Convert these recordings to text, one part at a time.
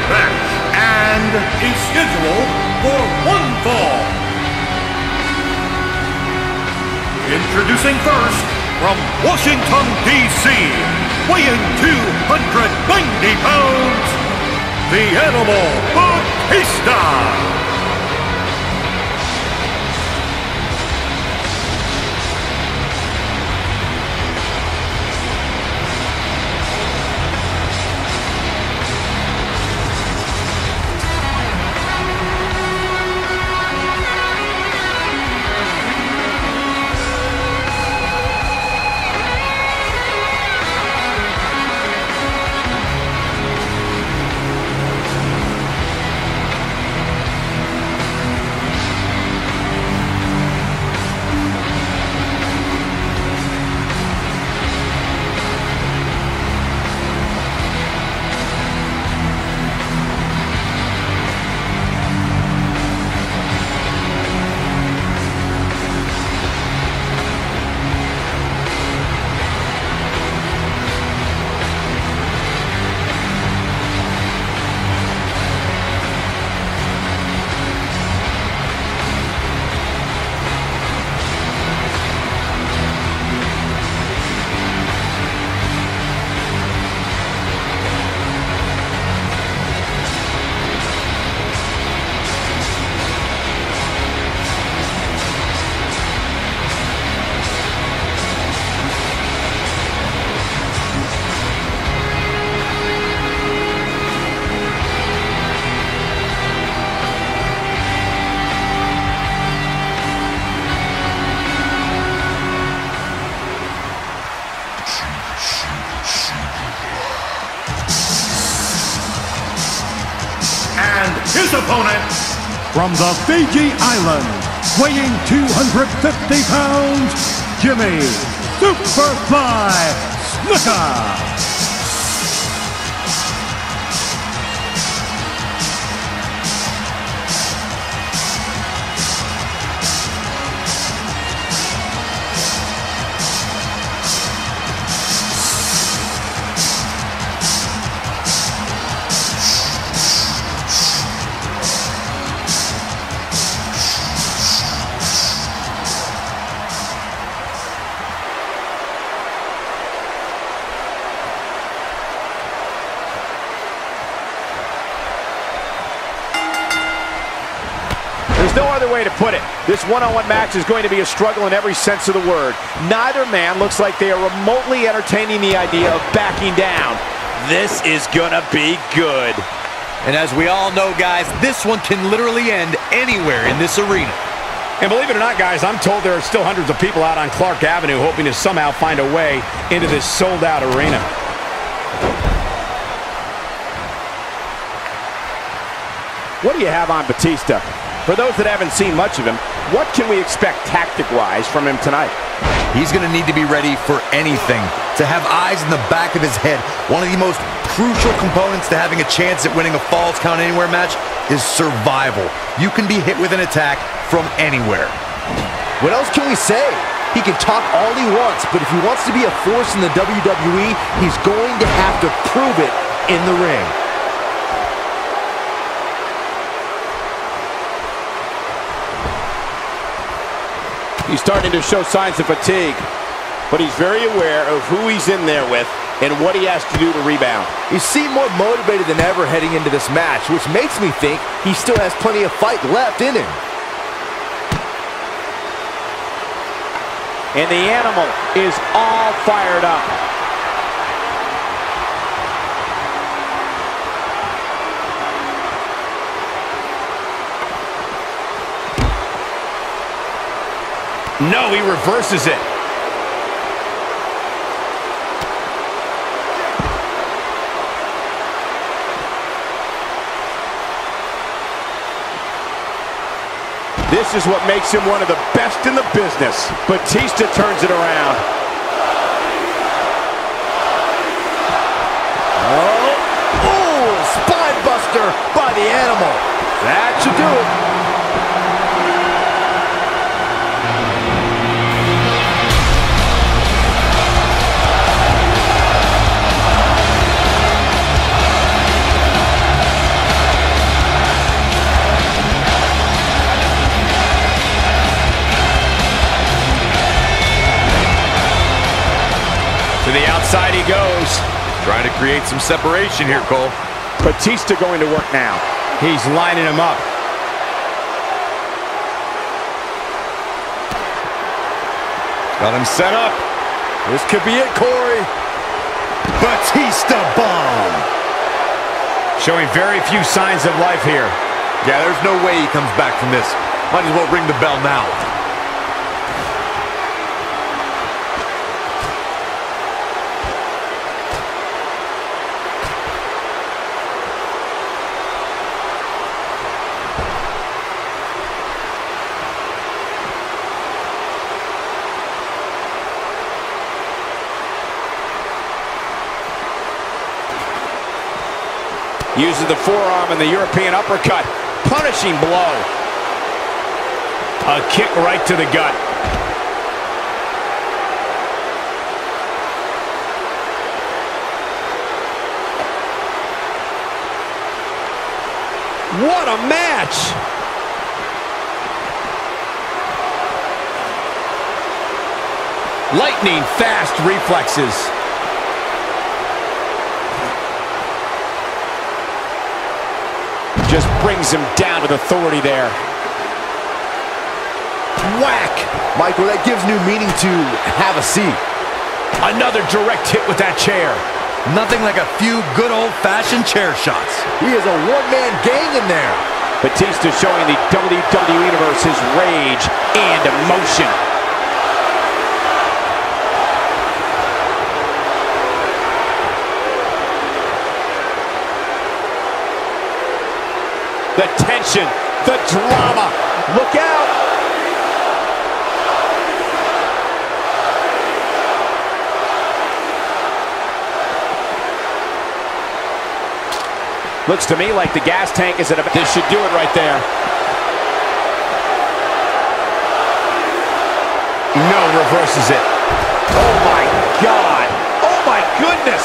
Snooker match, and is scheduled for one fall. Introducing first, from Washington, D.C., weighing 290 pounds, The Animal Batista. And his opponent, from the Fiji Island, weighing 250 pounds, Jimmy Superfly Snooker. There's no other way to put it. This one-on-one match is going to be a struggle in every sense of the word. Neither man looks like they are remotely entertaining the idea of backing down. This is gonna be good. And as we all know, guys, this one can literally end anywhere in this arena. And believe it or not, guys, I'm told there are still hundreds of people out on Clark Avenue hoping to somehow find a way into this sold-out arena. What do you have on Batista? For those that haven't seen much of him, what can we expect tactic-wise from him tonight? He's going to need to be ready for anything. To have eyes in the back of his head, one of the most crucial components to having a chance at winning a Falls Count Anywhere match is survival. You can be hit with an attack from anywhere. What else can we say? He can talk all he wants, but if he wants to be a force in the WWE, he's going to have to prove it in the ring. He's starting to show signs of fatigue, but he's very aware of who he's in there with and what he has to do to rebound. He seemed more motivated than ever heading into this match, which makes me think he still has plenty of fight left in him. And the Animal is all fired up. No, he reverses it. This is what makes him one of the best in the business. Batista turns it around. Oh, ooh, spine buster by the Animal. That should do it. Trying to create some separation here, Cole. Batista going to work now. He's lining him up. Got him set up. This could be it, Corey. Batista bomb. Showing very few signs of life here. Yeah, there's no way he comes back from this. Might as well ring the bell now. Uses the forearm and the European uppercut. Punishing blow. A kick right to the gut. What a match! Lightning fast reflexes. Just brings him down with authority there. Whack! Michael, that gives new meaning to have a seat. Another direct hit with that chair. Nothing like a few good old-fashioned chair shots. He is a one-man gang in there. Batista showing the WWE Universe his rage and emotion. The tension, the drama. Look out. Looks to me like the gas tank is at about. This should do it right there. No, reverses it. Oh my God. Oh my goodness.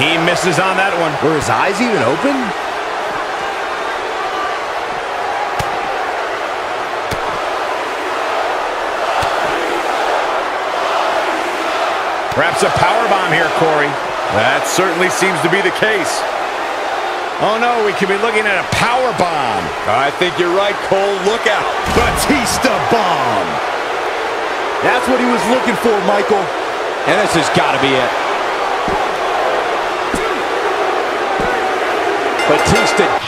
He misses on that one. Were his eyes even open? Perhaps a powerbomb here, Corey. That certainly seems to be the case. Oh no, we could be looking at a powerbomb. I think you're right, Cole. Look out. Batista bomb. That's what he was looking for, Michael. And this has got to be it. Batista.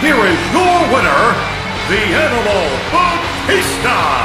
Here is your winner, The Animal Batista!